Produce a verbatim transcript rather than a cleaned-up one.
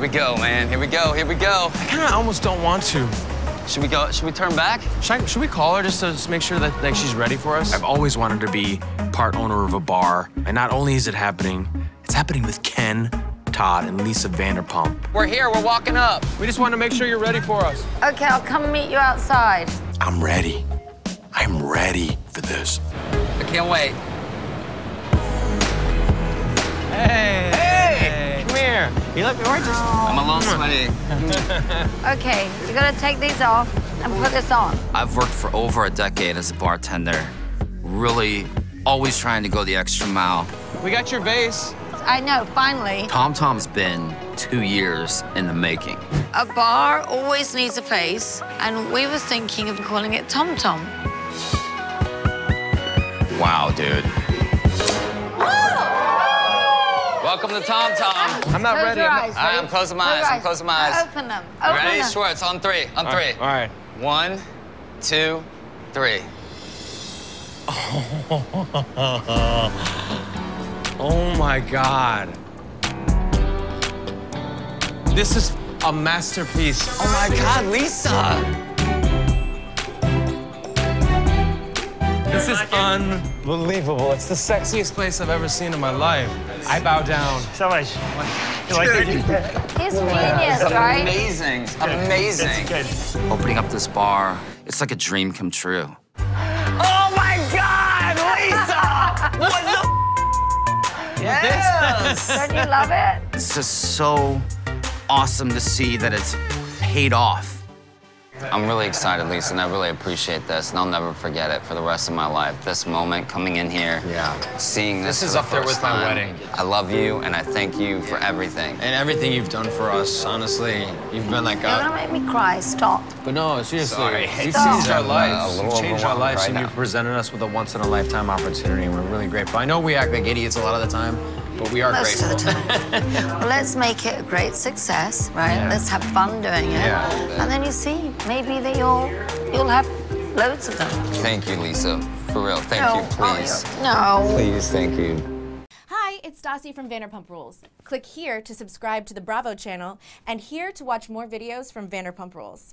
Here we go, man. Here we go. Here we go. I kind of almost don't want to. Should we go? Should we turn back? Should, I, should we call her just to just make sure that like she's ready for us? I've always wanted to be part owner of a bar, and not only is it happening, it's happening with Ken, Todd, and Lisa Vanderpump. We're here. We're walking up. We just want to make sure you're ready for us. Okay, I'll come meet you outside. I'm ready. I'm ready for this. I can't wait. Hey. Hey! Come here. You look gorgeous. Oh. I'm a little sweaty. Okay, you're gonna take these off and put this on. I've worked for over a decade as a bartender. Really, always trying to go the extra mile. We got your vase. I know, finally. TomTom's been two years in the making. A bar always needs a face, and we were thinking of calling it TomTom. Wow, dude. Whoa! Welcome to TomTom. I'm not Close ready. Your eyes, ready? I'm closing my eyes. I'm closing my eyes. Eyes. Open them. Open ready, them. Schwartz? On three. On All three. Right. All right. One, two, three. Oh my God. This is a masterpiece. Oh my God, Lisa. This is unbelievable. It's the sexiest place I've ever seen in my life. I bow down. So much. He's genius, right? Amazing, amazing. It's good. Opening up this bar, it's like a dream come true. Oh my God, Lisa! What the Yes! Don't you love it? It's just so awesome to see that it's paid off. I'm really excited, Lisa, and I really appreciate this, and I'll never forget it for the rest of my life. This moment, coming in here, yeah. seeing this, this is up there with my wedding. I love you, and I thank you for everything. And everything you've done for us, honestly. You've been like a... You're gonna make me cry, stop. But no, seriously, Sorry. you've stop. changed our lives. Uh, you've changed our lives, right and now. You've presented us with a once-in-a-lifetime opportunity, and we're really grateful. I know we act like idiots a lot of the time, but we are Most grateful. Most of the time. Well, let's make it a great success, right? Yeah. Let's have fun doing it. Yeah. And then you see, maybe that you'll, you'll have loads of them. Thank you, Lisa. For real, thank no. you, please. Oh, no. Please, thank you. Hi, it's Stassi from Vanderpump Rules. Click here to subscribe to the Bravo channel and here to watch more videos from Vanderpump Rules.